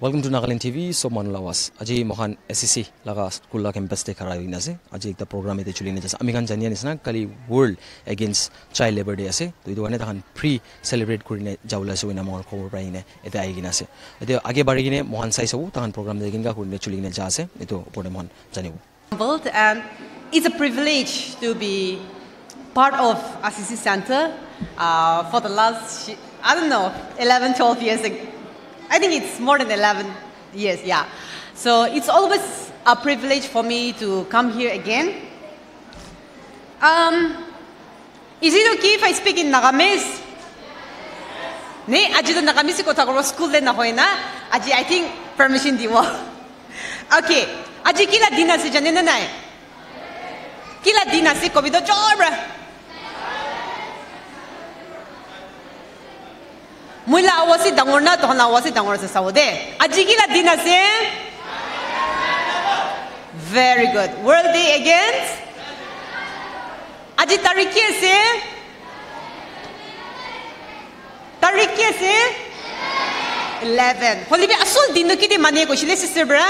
Welcome to Nagaland TV. So Mon lawas. Aji mohan Assisi laga school la campus te karayi na se. Aji ekta program ite chuli ne jasa. Amikhan janiya nisna kali World Against Child Labour Day ase. To idu ane tahan pre celebrate kurine jawla se wina mohan khobor pai ne ite aigi na se. Ite age bari ne mohan sai sabu tahan program degin ka kurine chuli ne jasa. Ito opore mohan janibu. And it's a privilege to be part of Assisi Center for the last, I don't know, 11, 12 years ago. I think it's more than 11 years, yeah. So it's always a privilege for me to come here again. Is it okay if I speak in Nagamese? Ne, aji to Nagamese ko tagoro school le na hoy na. Aji, I think permission diwa. Okay, aji kila dina se jane na nae. Kila dina se COVID jobra. Mula awasi dangor na tohna awasi dangor sa Saudi. Ajigila dinasin. Very good. World Day against. Aji tarikye se. 11. Holibi asul dino kiti mani ko sila sister bra.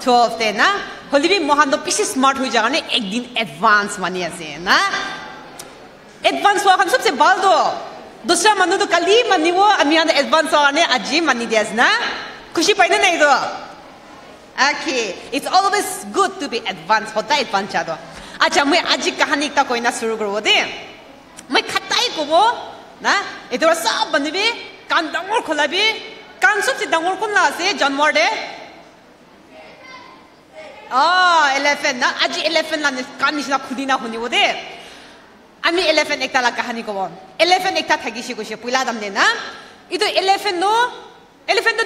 12 te na. Holibi mohando pisi smart hui jagane ek din advance mani ase na. Advance wa kam sabse baldo. Dusra manu to kali mani wo amiyana advance aane aji mani dias na khushi paina nahi do. Okay, it's always good to be advanced. Hota advance chado. Acha mui aji kahani ekta koina shuru korbo de. Mui khatai kobo na idora sab banibi kan dangor kholabi kan sab se dangor kon la ase janmor de. Ah, 11 na aji 11 na kan nishna khudina huni wo de. Ami 11 ekta la kahani kobo. 11 ekta thagishi koshi pula dam de na. Ito 11 no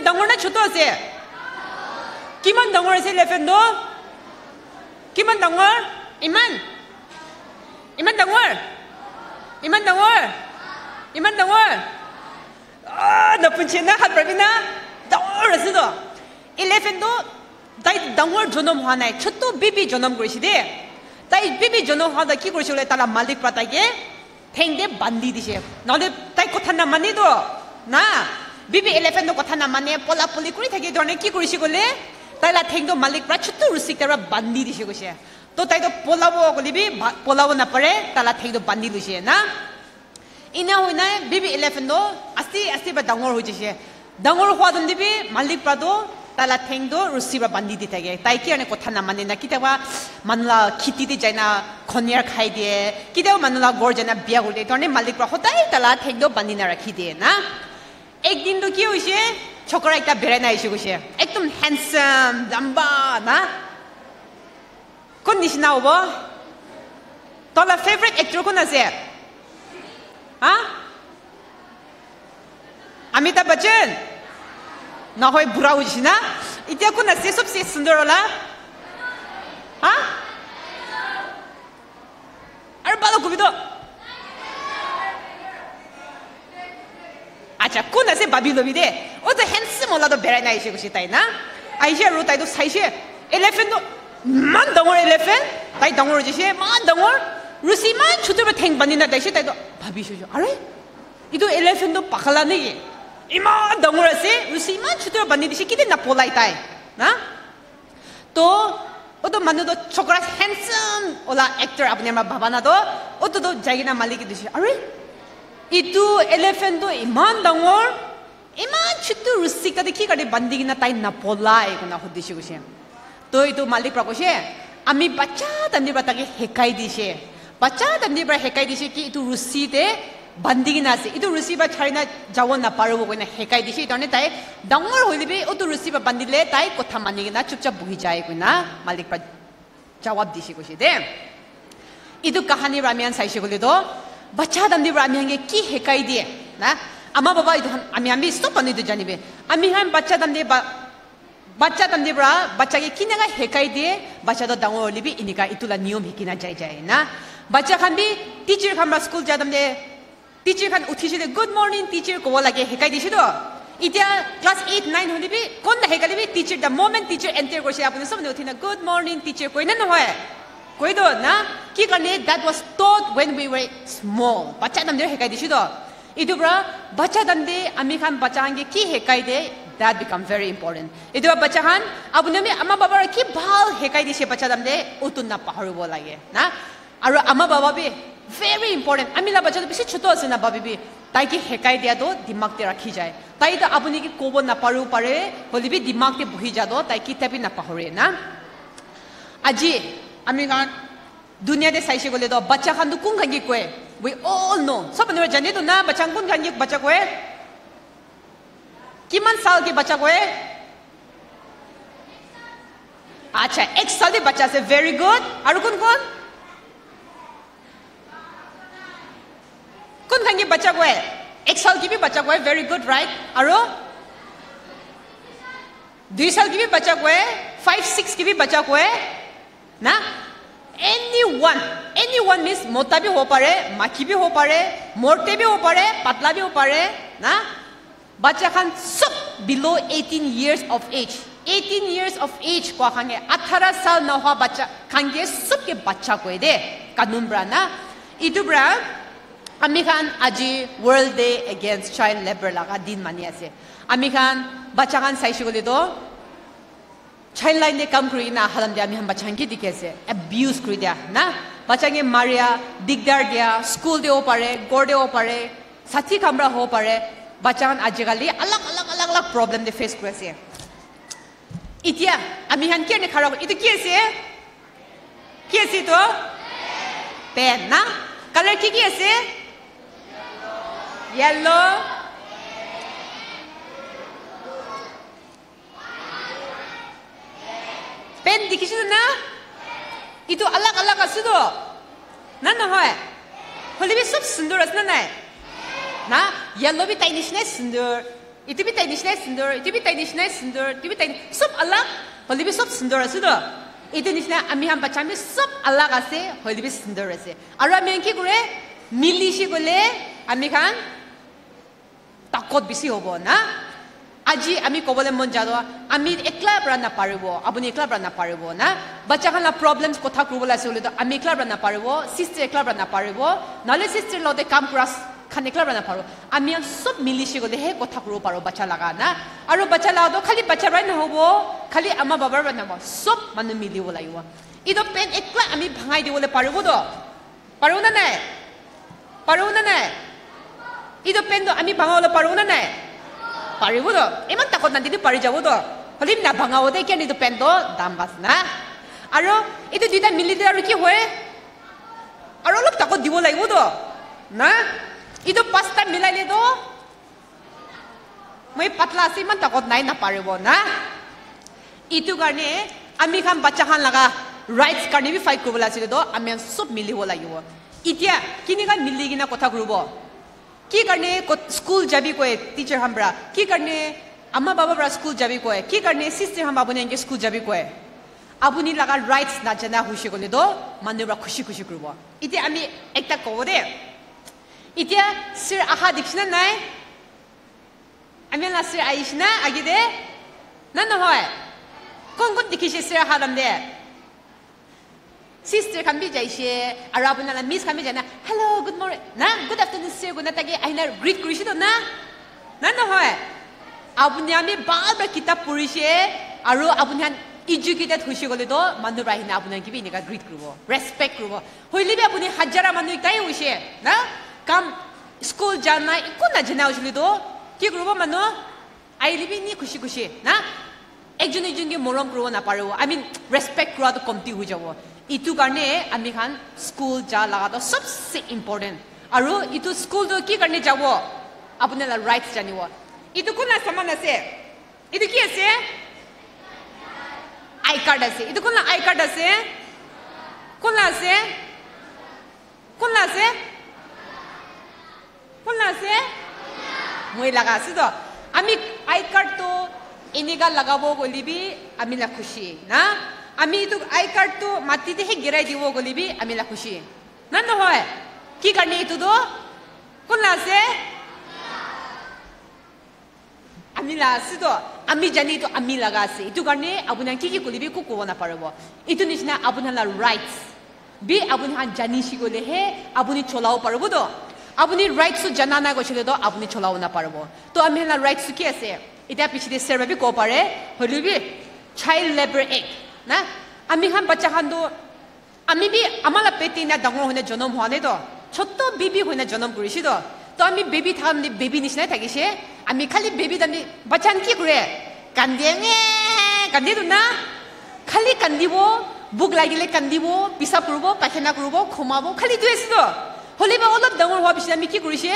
dangor na choto ase. Kiman dangor ase 11 do? Kiman dangor? Iman dangor. Ah, na punchena hat pravina dangor ase do. 11 do dai dangor jonom hanai choto bibi jonom korishi de. They baby Jono how the keyboard tala Malik Pratake, Tang de Bandi Dish. Now the Taikotana Manido. Na Bibi 11 no Kotana Mane Pola Policuri Donaki Kurishigole, Tala Tango Malik Prachutu Sikara Bandi Dishigoshe. To Taito Polavo Golibi, Polavo Napare, Tala Tango Bandi Dushena. Ina Wina, Bibi 11 no, Asti Badangor Hujishe. Dangor Huadon Libi, Malik Prado. Tala Tengdo receiver banditi tege. Taiki and Kotana Manina Kitawa, Manla Kitty Jana, Konyak Haide, Kido Manula Gorjana Biagode, Malik Rahotai, Tala Tengdo Bandina Kidena. Egdin do Kyushe, Chokorata Berena Ishushe. Ektum handsome, Dambana. Kondishnawa Tola favorite Ektrokonaze. Huh? Amitabh Bachchan. Na hoy bura ujina ite ko na se sabse sundar wala ha ar balo ko bido acha ko na se babi lobi de o to handsome wala do berai nai she ko sitai na aisha ro tai do sai she elephant do man dangor elephant tai dangor je she man dangor rusi man chutur theng banina dai she tai do babi she are ido elephant do pakhala ne ye Ima dangura se usi iman chutur bandi dishi kide na polai tai na to odo manu do chokra handsome ola actor apne ma baba na do odo do jagina maliki dishi are itu elephant do iman dangor iman chutur usi kade ki kade bandi gina tai na polai ko na hodishi gushe to itu malik prakoshe ami bacha tandi bata ke hekai dishe bacha tandi bra hekai dishe ki itu rusi de Bandigina, it to receive a China Jawana Paru when a Hekai dish on a tie, Dangor will be or to receive a bandile, Tai, Kotamanina, Chucha Buhijai, Guna, Malik Jawab Dishikoshi there. Itu Kahani Ramian Saishikulido, Bachadandi Ramian Ki Hekai de Amababa, Amiami, stop on it to Janibe. Amiham Bachadandibra, Bachaki Kinaga Hekai de Bachado Dangor Libi, Indica, Itula Nium Hikina Jaina, Bachakambi, teacher Hamra school Jadam de. Teacher can utisha good morning teacher go like a hekai dishido. Itia class 8, 9 holibi, con the hekalibi teacher the moment teacher enter Goshapuna good morning teacher koinanoe. Koido na kikane that was taught when we were small. Bachadam de hekai dishido. Idubra, Bachadam de amikan bachangi ki hekai de That becomes very important. Ito ba bacahan? Abu nami ama baba rakib bahal hekai dishe baca damde utun na paharu bola ye. Na, aru ama baba be very important. Amila baca to bisi chuto asena baba be. ताकि हेकाई दिया दो दिमाग ते रखी जाए ताई तो आपुनी की कोबो ना पारू पारे बोली भी दिमाग ते बुही जा दो ताकि तभी ना पाहरे ना अजी अमेरिकन दुनिया दे साइशे को ले दो बच्चा खान कुन खान की कोए we all know सब ने जाने तो ना बच्चा कुन खान की बच्चा कोए किमान साल के बच्चा कोए अच्छा एक साल के बच्चा से very good आरु कुन कुन कौन खाएंगे बच्चा को है एक साल की भी बच्चा को है वेरी गुड राइट आरो दो साल की भी बच्चा को है 5-6 की भी बच्चा को है ना anyone means मोटा भी हो पारे माखी भी हो पारे मोटे भी हो पारे पतला भी हो पारे ना बच्चा खान सब below 18 years of age 18 years of age को खाएंगे 18 साल ना हुआ बच्चा खाएंगे सब के बच्चा को है दे कानून ब्रा ना इतु ब्रा Amikhan aji World Day Against Child Labour laga din mani ase. Amikhan bachakan saishu gole do Childline de kam kuri na halam de amikhan bachang ki dikese abuse kuri dia na bachange maria digdar dia school de opare gore de opare sathi kamra ho pare bachan ajikali alag problem de face kuri ase. Itia amikhan kene khara itu kiese to pen na color ki ase Yellow. Pen dikishu na? Itu alag alag asudo. Nana hoy. Holi bhi sab sundur asna nae. Na yellow bhi tiny shne sundur. Itu bhi tiny shne sundur. Itu bhi tiny shne sundur. Itu bhi tiny. Sab alag. Holi bhi sab sundur asudo. Itu nishna ami ham bacham bhi sab alag ase. Holi bhi sundur ase. Aru ami enki kure milishi gole ami khan. Takot bisi hobo na aji ami kobole mon jado ami ekla bra na paribo abuni ekla bra na paribo na bacha khala problems kotha kurbola sole to ami ekla bra na paribo sister ekla bra na paribo nale sister lo de kam kuras khan ekla bra na paro ami sob milishi gole he kotha kurbo paro bacha laga na aru bacha lado khali bacha bra na hobo khali ama baba bra na sob manu mili bolaiwa ido pen ekla ami bhangai dibole paribo do paruna nai Ido pendo ami bangawala paruna nae. Paribu do. Eman takot nanti tu parijabu do. Halim na bangawo de kian ido pendo dambas na. Aro ido dida militer aru ki hoye. Aro lop takot diwo laibu do. Na ido pasta milai le do. Mui patla si man takot nae na paribu na. Itu karne ami kan baca kan laga rights karne bi fight kubola sile do. Ami an sub miliwo laibu. Itia kini kan mili gina kotha kurubo. की करने को school जाबी कोए teacher हमरा की करने अम्मा बाबा बरा school जाबी कोए की करने सिस्टर हम आबुनेंगे स्कूल जाबी कोए आबुनी लगा राइट्स ना जना खुशी कोले दो माने बरा खुशी खुशी करबो इते आमी एकटा कोदे इते सिर आहा दिखना नाय आमी ना सिर आइसना आगे दे नन होय कोन कोन दिखिसे सिर आहा दम दे Sister can be Jaishe, Arabana, and Miss Kamijana. Hello, good morning. Na, good afternoon, sir. Good night. I know great Krishna. Na, Nana Hoy. Abunyami Barbara Kita Purishe, Aru Abunyan educated Hushigolido, Mandurahina Abunan giving a great grubo. Respect grubo. Who live Abuni Hajara Manutai Ushe. Na, come school Jana, Kuna Jana Ushlido, Kigrubo Mano. I live in Kushikushi. Na, Ejuni Jungi Morom Gruana Paru. I mean, respect Gradu Comti Hujawa. Itu karne ami khan school ja lagado sabse important aru itu school do ki karne jabo apne la rights janiwo itu kuna saman ase itu ki ase i card ase itu kuna i card ase kuna ase moi laga ase do ami i card to iniga lagabo goli bi ami la khushi na আমি Itu I card তো মাটিতে হে গিরাই দিব গলিবি আমি লা খুশি না না হয় কি কারণে ইতু তো কোন আছে আমি লা আছে তো আমি জানি তো আমি লাগা আছে ইতু কারণে আপনা কি কি গলিবি কো কো না পারবো ইতু নিছনা আপনা লা রাইটস বি আপনা জানি শি গলে হে আপনি চলাও পারবো তো আপনি রাইটস জানা না গছলে তো আপনি চলাও না পারবো তো আমি লা রাইটস কি আছে इता पिछले सर्वे भी कोपारे होली भी Child Labour Act ना अमी हम बच्चा खान्दो अमी भी अमाला पेटी ना दंगों होने जन्म हुआ ने तो छोटो बेबी होने जन्म करी शी तो अमी बेबी था हमने बेबी निश्चय था किसे अमी खाली बेबी तमने बच्चन की करे कंदींगे कंदी तो ना खाली कंदी वो बुक लगी ले कंदी वो पिसा करूँ पहना करूँ खुमा वो खाली तो ऐसे तो होली में ओल्ड दंगों हुआ पिछले अमी की करी शी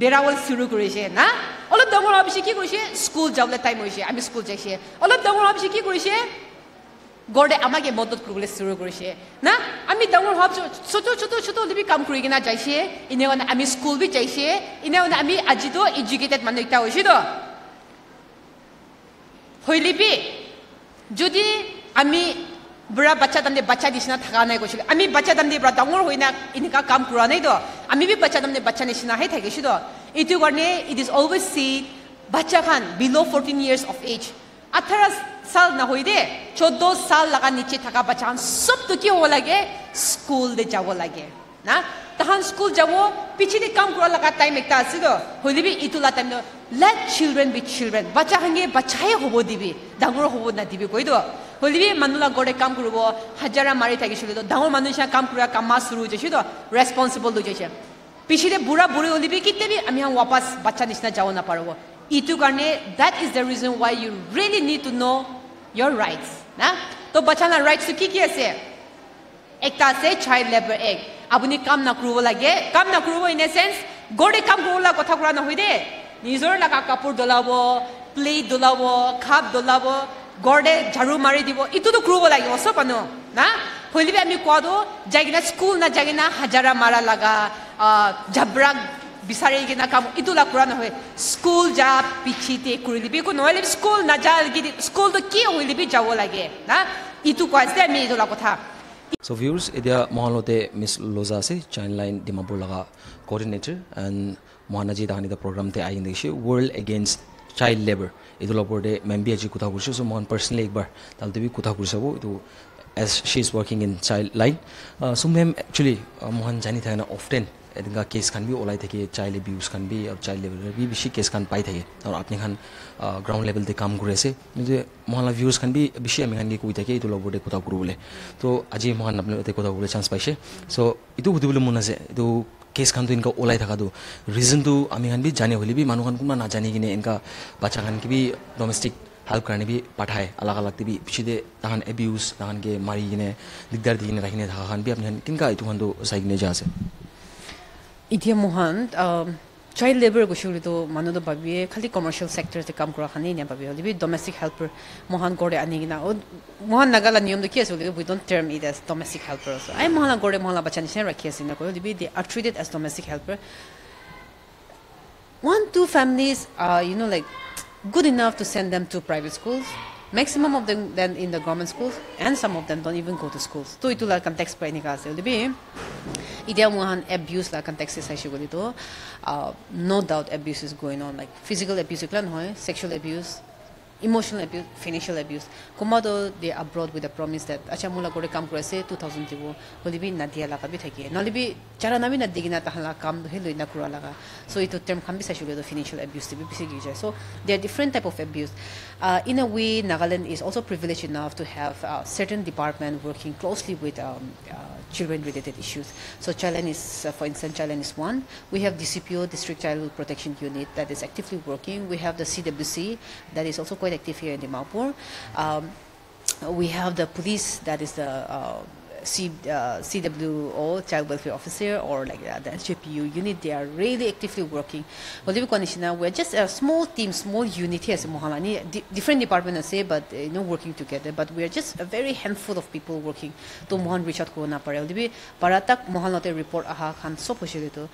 बेरावल शुरू करी शी ना ओल्ड दंगों हुआ पिछले की करी शी स्कूल जाओ ले टाइम हुई शी अमी स्कूल जाइए ओल्ड दंगों हुआ पिछले की करी शी God, I'm not going to be able to do it. I'm not going to be able to do it. I'm school going to be able to do it. I'm not going to It is always said, Bachakan below 14 years of age. 18 साल ना होई दे, 14 साल लगा नीचे थका बच्चान सब तो क्यों हो लगे स्कूल दे जावो लगे, ना तहान स्कूल जावो पीछे दे काम करो लगा टाइम एक तासी दो, होली भी इतुला टाइम दो, let children be children, बच्चा हंगे बच्चाये हो बो दीवी, दागुरो हो बो ना दीवी कोई दो, होली भी मनुला गोड़े काम करो बो हजारा मारे था किसी दो, दागुर मनुष्य काम करो काम That is the reason why you really need to know your rights. So, bachana rights to kiki ase. Ekta se Child Labour Act. Abuni kam na kruvo lagye. Kam na kruvo in a sense, gode kam kruvo la kotha kura na hoide. Nizor laga kapur dolavo, plate dolavo, cup dolavo, gode jaru mari dibo. Itu to kruvo lagye. Oso pano, na? Holi be ami kwado jagina school na jagina hajara mara laga jabra. Bisare ke na kamu itula kurana hoy school ja pichite kurilibi ko noel school na ja school to ki hoilibi jawo lage na itu kwase me itula kotha So viewers edia mohalote Miss Loza se Childline Dimapur laga coordinator and mohanaji dahani the program te ayin deshe World Against Child Labour itula porte membi aji kotha kurse so mon personally ekbar taldebi kotha kursabo itu as she is working in Childline so ma'am actually mohan jani thana often एदिंगा case खान भी ओलाई थे कि child abuse Khan भी अब child level भी बिशी case Khan पाई थे और आपने खान ग्राउंड लेवल दे काम करे से मुझे मोहल्ला व्यूज खान भी बिशी अमी खान की कोई थे कि इतो लोग बोले कोता गुरु बोले तो अजी मोहन अपने उते कोता बोले चांस पाई से सो इतो बुद्धि बोले मुन्ना से तो केस खान तो इनका ओलाई था दो रीजन तो अमी खान भी जाने होली भी मानो खान को ना जाने की ने इनका बच्चा खान की भी डोमेस्टिक हेल्प करने भी पठाए अलग अलग तभी पिछले तहान एब्यूज तहान के मारी ने दिकदार दी ने रखने था खान भी अपने किनका इतो खान तो सही ने जा से इतिहास मोहन चाइल्ड लेबर को शुरू तो मानो तो बाबी खाली कमर्शियल सेक्टर से काम करा खाने नहीं बाबी वाली भी डोमेस्टिक हेल्पर मोहन कोडे अनेक ना और मोहन नगाला नियम तो किया सोले तो बुद्धन टर्म इधर डोमेस्टिक हेल्पर हो आये मोहन कोडे मोहन बच्चा निश्चय रखिए सीना कोई तो भी they are treated as domestic helper 1-2 families are you know like good enough to send them to private schools maximum of them then in the government schools and some of them don't even go to schools तो इतना context पर निकालते हो लेकिन इधर वहाँ abuse ला context से साइज़ बोली तो no doubt abuse is going on like physical abuse इकलन होए sexual abuse emotional abuse financial abuse कुमारो they are brought with the promise that अच्छा मुला कोडे काम करे से 2000 दिवो बोली भी नदिया लगा भी थकी है नॉली भी चारा ना भी नदी की ना तहला काम है लोई ना कुरा लगा so इतो term काम भी साइज़ बोली तो financial abuse भी बिसे कीजिए so there are different type of abuse in a way Nagaland is also privileged enough to have certain department working closely with children related issues so Childline is for instance Childline is one we have DCPO District Child Protection Unit that is actively working we have the CWC that is also quite active here in Dimapur we have the police that is the CWO Child Welfare Officer or like the SJPU unit they are really actively working we're just a small team small unit here different departments say but you know working together but we're just a very handful of people working to mohan reach out korona pare odibi paratak mohanate report aha khan so poshilito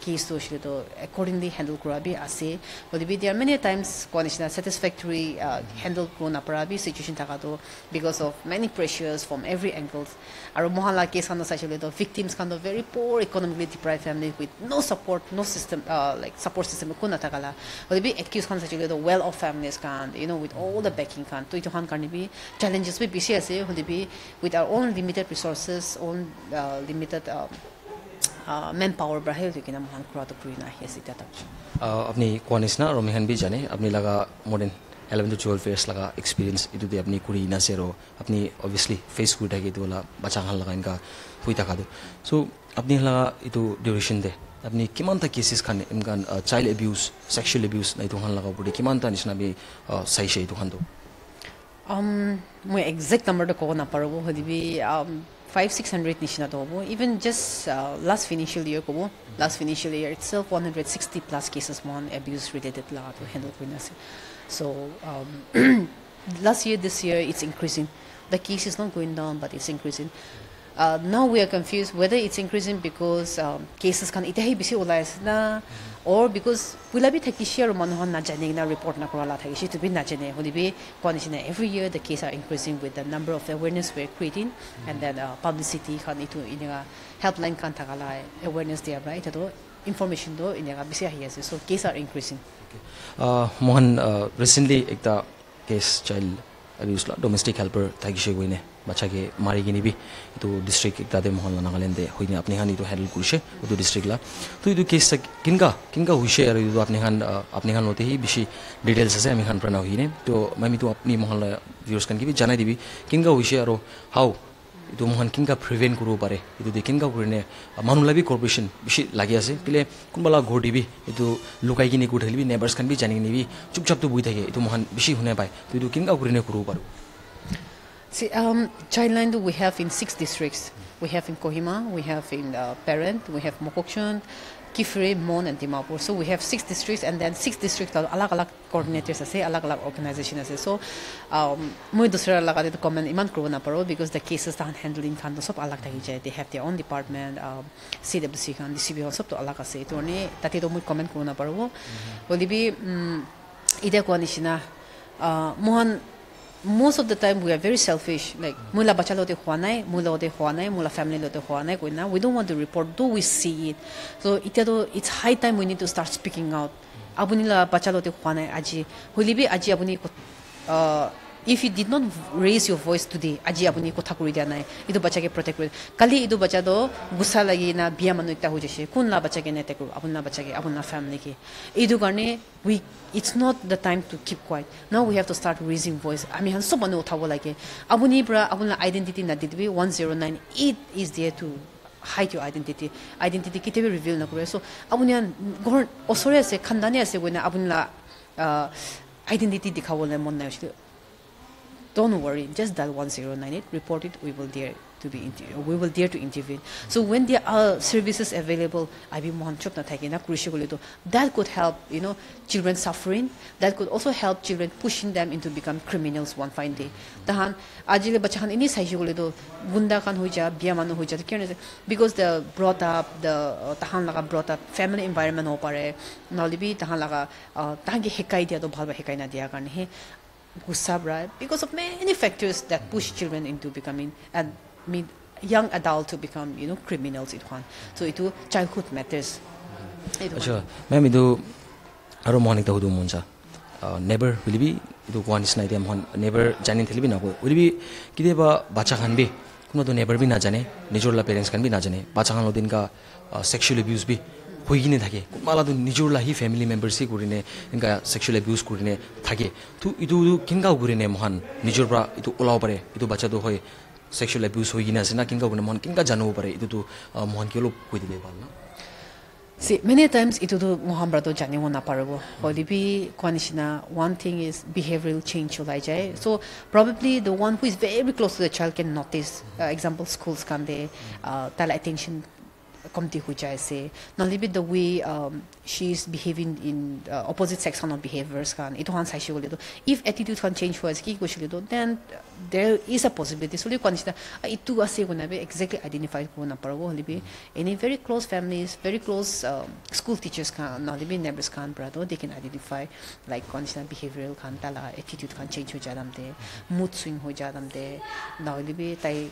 case to shilito accordingly handle korabi ase odibi there are many times konishna satisfactory handle korona parabi situation thakato because of many pressures from every angle Our Mohalla case kind of victims kind of very poor economically deprived family with no support, no system like support system kuna tagala. But be accused kind of well off families can you know with all the backing can. To Johan can be challenges with BCSA, with our own limited resources, own limited manpower brahe to kinam han kura to purina hesi ta apni konisna romihan bi jane apni laga modern 11 to 12 years laga experience itu de apni kurina zero apni obviously face good age dola bacha hal laga inka puita kadu so apni laga itu duration de apni kimanta cases kan imkan child abuse sexual abuse na itu han laga pudi kimanta nishna bi sai shei to han do my exact number to ko na parbo hodibi 5,600 nishna tobo. Even just last financial year kobo, last financial year itself, 160 plus cases mon abuse related la to handle pregnancy. So last year, this year, it's increasing. The case is not going down, but it's increasing. Now we are confused whether it's increasing because cases can itahi bisi olais na, or because pula bi thakishia ro manhon na jane na report na korala thakishi to bi na jane hodibi condition every year the cases are increasing with the number of awareness we're creating and then publicity can itu ina helpline kan thakala awareness there right to information do ina bisi hi ase so cases are increasing. Okay. Mon recently ekta case child abuse la domestic helper thakishi goine bacha ke mari gini bi to district ekta de mohalla Nagaland de hoine apni han to handle kurshe to district la to itu case kinga hoise are to apni han hote hi bishi details ase ami han prana hoine to mami to apni mohalla viewers kan ki janai dibi kinga hoise aro how itu mohan kinga prevent kuru pare itu de kinga kurine manulabi corporation bishi lagi ase pile kunbala ghor dibi itu lokai gini ku thelbi neighbors kan bi janing nibi chupchap to bui thake itu mohan bishi hune pai to itu kinga kurine kuru paru. See, Childline we have in 6 districts. We have in Kohima, we have in Parent, we have Mokokshon, Kifre, Mon, and Dimapur. So we have 6 districts, and then 6 districts are alag-alag coordinators, alag-alag organizations. So, we have to comment on because the cases are handling alag. They have their own department, CWC, and the CPO, so alag ase. So, we comment on that. Most of the time we are very selfish, like mula bacha lote huanai, mula family lote huanai. We don't want to report, though we see it. So it's high time we need to start speaking out. Abunila bacha lote huanai aji. Hulibi aji abuni if you did not raise your voice today, aji abuni kotha kuri dia nai. Ido bacha ke protect kuri. Kali ido bacha do gussa lagi na biya manu ekta hojeshe. Kun la bacha ke nete kuru. Abunla bacha ke, abunla family ke. Ido garne we. It's not the time to keep quiet. Now we have to start raising voice. I mean, so many other like abunibra, abunla identity na didbi 109. It is there to hide your identity. Identity kitabi reveal na kure. So abunian gorn osore se khandane se wena abunla identity dikhawole monna ushlo. Don't worry. Just dial 1098. Report it. We will dare to be. We will dare to intervene. So when there are services available, I be monchop na thake na kurishe gole to. That could help. You know, children suffering. That could also help children pushing them into become criminals one fine day. Tahan ajile bachahan ini sahi gole to gunda kan hoja biya manu hoja. Because the brought up the tahan laga brought up family environment ho pare. Nalibi tahan laga tahan ki hekai dia to bhalba hekai na dia karne he. Because of many factors that push children into becoming and young adults to become, you know, criminals. So it too childhood matters. Sure, ma'am. Idu aro morning ta hudu muncha. Neighbor will be idu one is night. Neighbor janin theli bi na ko. Will be kide ba bacha khan bi. Kuna to neighbor bi na jane. Nijorla parents khan bi na jane. Bacha khan lo din ka sexual abuse bi. Hoigine thake mala to nijorla hi family members se kurine inka sexual abuse kurine thake tu idu kinga kurine mohan nijor pra itu olaw pare itu bacha do hoy sexual abuse hoigina asena kinga gune mon kinga janu pare itu tu mohan kelo koi dibe bal na. See, many times itu do mohan bra do janu na parbo holibi konishna. One thing is behavioral change olai jai, so probably the one who is very close to the child can notice. Example, schools can they tala attention comti huja ase na libit the way she is behaving in opposite sex on behaviors kan itu han sai shigole do. If attitude can change was ki goshile do, then there is a possibility so you consider itu ase guna be exactly identified guna parbo libi any very close families, very close school teachers kan na libi neighbors kan brado they can identify like conditional behavioral kan tala attitude kan change huja dam de mood swing huja dam de na libi tai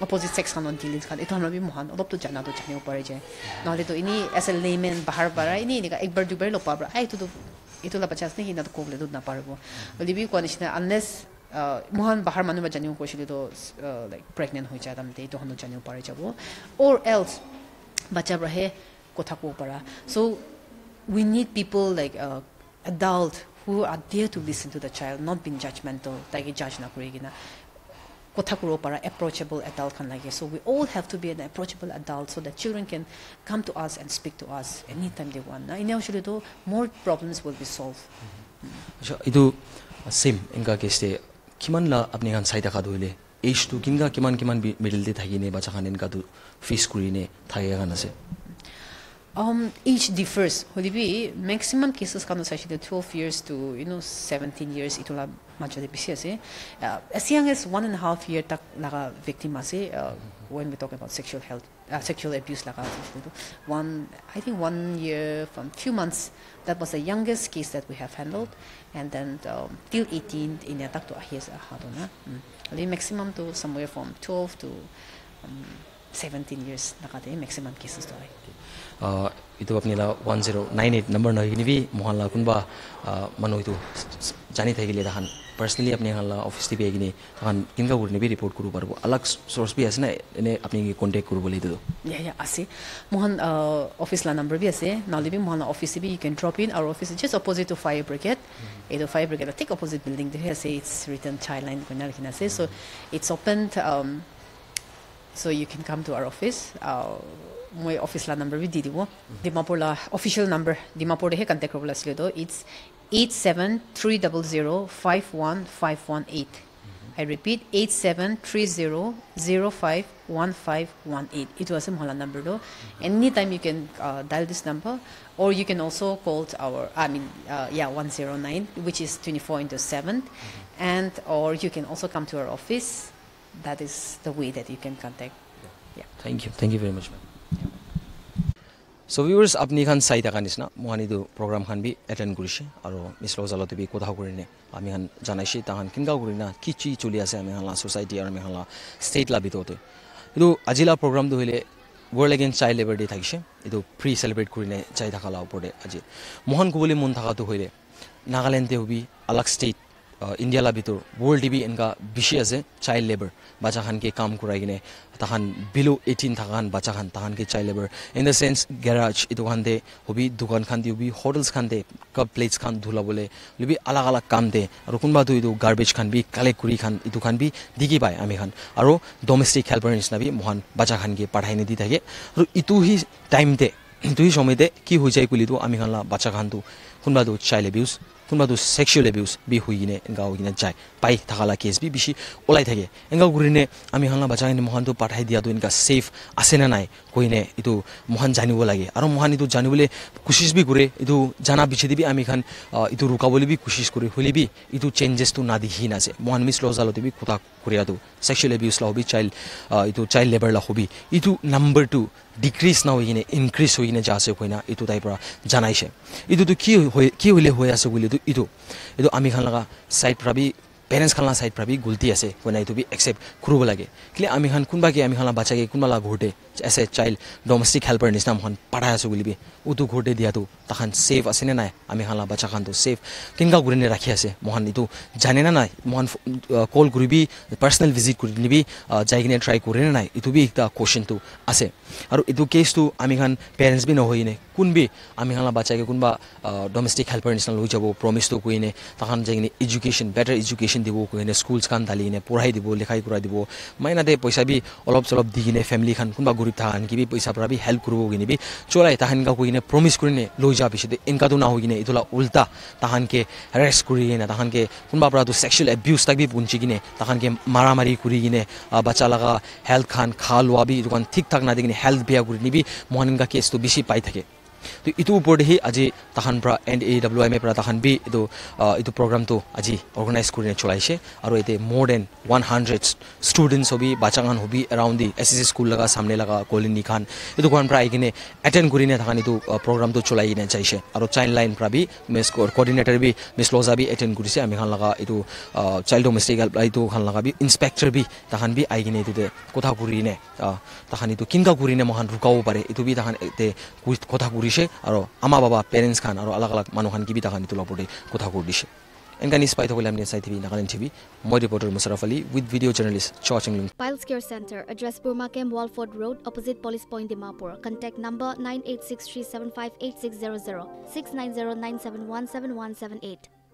opposite sex kan on dealings kan itu hamra bi mohan odop to jana do chane upare je na le to ini as a layman bahar bara ini ni ekbar dubar lopabra ai to itu la pachas ni na to kogle do na parbo libi condition unless mohan bahar manu ba janiu koshile do like pregnant hoi jadam de to hanu janiu pare jabo or else bacha rahe kotha para. So we need people like adult who are there to listen to the child, not being judgmental, like judge na kurigina. Approachable adult. So we all have to be an approachable adult so that children can come to us and speak to us anytime they want. In our more problems will be solved. Idu same inga keste kiman la apne gan saida ka doile age to kinga kiman bi middle de thagine bacha khanen ka do face kurine thaiya gan ase. Each differs. Holibi maximum cases can actually 12 years to 17 years. It will majority pieces. As young as 1.5 year, tak laga victim ase. When we talk about sexual health, sexual abuse laga. I think one year from few months. That was the youngest case that we have handled, and then till 18 in attack to ahis ahadona. The maximum to somewhere from 12 to 17 years nakade maximum cases to. Itu apni la 1098 number na hini bi mohalla kunba mano itu jani thai gile dahan personally apni halla office ti be gine dahan kinga urne bi report kuru parbo alag source bi asna ene apni contact kuru bole do yeah ase mohan office la number bi ase nali bi mohalla office bi you can drop in. Our office is just opposite to fire brigade. Edo fire brigade I think opposite building there say it's written Childline kunar kina say so it's open so you can come to our office. My office la number with Didiwo. Dimapur la official number. Dimapur he contact robola slido. It's 8730051518. I repeat 8730051518. It was a Mohala number though. Anytime you can dial this number, or you can also call our 109, which is 24/7, and or you can also come to our office. That is the way that you can contact. Yeah. Thank you very much, ma'am. So viewers, apni khan saida khan isna mohanidu program khan bi attend kurishi aro Miss Rosalo to bi kotha kurine ami khan janaishi tahan kinga kurina kichi chuli ase ami hala society aro ami hala state la bitote idu ajila program do hile World Against Child Labour Day thakishe idu pre celebrate kurine chai thakala upore aji mohan kubuli mon thakato hoile Nagaland te hobi alag state India la bitor world bi enga bishi ase child labor bacha khan ke kaam kuraigine tahan below 18 thakan bacha khan tahan ke child labor in the sense garage idukan de hobi dukan khan de hobi hotels khan de cup plates khan dhula bole libi alag alag kaam de aru kunba du idu garbage khan bi collect kuri khan idukan bi digi bai ami khan aru domestic helper is na bi mohan bacha khan ke padhaine di thake aru itu hi time de itu hi somoy de ki hoi jai kuli tu ami khan la bacha khan tu kunba du child abuse sexual abuse be huine and gaugina jai by Takala case BBC Olaitake and Gaurine Amihana Bajan Mohanto Pathadia doing a safe Asenanai Koine itu Mohan Januolagi Aram Mohanitu Janule Kushis Bigure itu Jana Bichidibi Amikan itu Rukawolibi Kushis Kuri Hulibi itu changes to Nadi Hinase Mohan Miss Lozalotibi Kuta Kuriadu sexual abuse lobby child itu child labor la hobby itu number 2 decrease now in increase in a jase quina itu taipra Janaisha. Itu to kiwile hoyasuli Itu itu ami khan laga side prabi parents khan la side prabi gulti ase kona itu bi accept krubo lage kle ami khan kunba ke ami khan la bacha ke kunba la ghote as a child domestic helper nisna mohan padhaya asu guli bi utu ghote dia tu tahan safe asine nai ami khan la bacha khan tu safe kinga gurine rakhi ase mohan itu jane na nai mohan call guribi personal visit kurine bi jaigine try kurine nai itu bi ekta question tu ase aru itu case tu ami khan parents bi no hoine kunbi ami khan la bacha ke kunba domestic helper nisna loi jabo promise tu kuine tahan jaigine education better education dibo kuine schools kan daline porai dibo lekhai kurai dibo maina de paisa bi olop solop digine family khan kunba Tahan ki bhi paisa pra bhi help kuru gine bhi cholai tahan ka koine promise kurine loi ja bishide inka to na hoine itula ulta tahan ke arrest kurine tahan ke kunba pra to sexual abuse tak bhi punchigine tahan ke maramari kurigine bacha laga health khan khalwa bhi dukan thik thak na digine health bia kurine bhi mohan ka case to bishi pai thake to itu upor hi aji tahan pra and awim pra tahan bhi itu program to aji organize kurine cholaise aru ete more than 100 students hobi bachangan hobi around the Assisi school laga samne laga kolini khan itu kon pra igine attend kurine thakan itu program to cholaigine chaise aru child line pra bhi miss coordinator bhi miss loza bhi attend kurise ami khan laga itu child domestic help itu khan laga bhi inspector bhi tahan bhi aigine ete kotha kurine tahan itu kinga kurine mohan rukao pare itu bhi tahan ete kotha kuri Aro ama baba parents khan aro alag alag manu khan ki bi tahan itu lopore kotha kurdishe And Ganesh Pai Thokolam, NSI TV, Nagaland TV, my reporter Musarraf Ali with video journalist Cha Ching Lung. Piles Care Center, address Burma Camp, Walford Road, opposite Police Point, Dimapur. Contact number 9863758600, 6909717178.